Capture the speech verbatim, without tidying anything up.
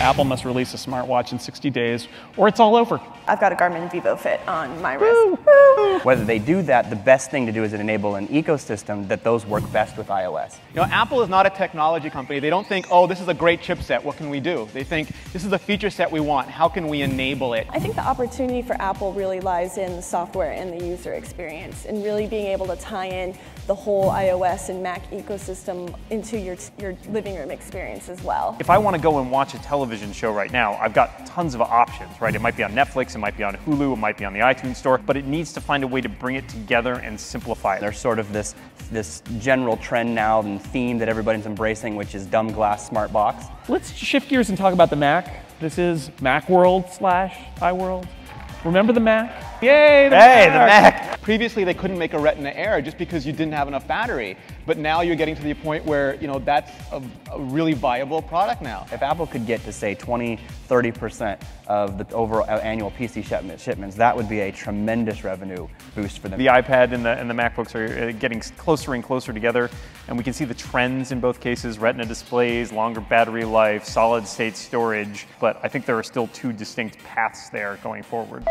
Apple must release a smartwatch in sixty days or it's all over. I've got a Garmin VivoFit on my wrist. Whether they do that, the best thing to do is enable an ecosystem that those work best with iOS. You know, Apple is not a technology company. They don't think, oh, this is a great chipset, what can we do? They think, this is a feature set we want, how can we enable it? I think the opportunity for Apple really lies in the software and the user experience, and really being able to tie in the whole iOS and Mac ecosystem into your, your living room experience as well. If I want to go and watch a television show right now, I've got tons of options, right? It might be on Netflix, it might be on Hulu, it might be on the iTunes Store, but it needs to find a way to bring it together and simplify it. There's sort of this, this general trend now and theme that everybody's embracing, which is dumb glass smart box. Let's shift gears and talk about the Mac. This is Macworld slash iWorld. Remember the Mac? Yay, the Mac! Hey, the Mac! Previously, they couldn't make a Retina Air just because you didn't have enough battery. But now you're getting to the point where, you know, that's a, a really viable product now. If Apple could get to, say, twenty, thirty percent of the overall annual P C shipment, shipments, that would be a tremendous revenue boost for them. The iPad and the, and the MacBooks are getting closer and closer together, and we can see the trends in both cases: Retina displays, longer battery life, solid state storage. But I think there are still two distinct paths there going forward.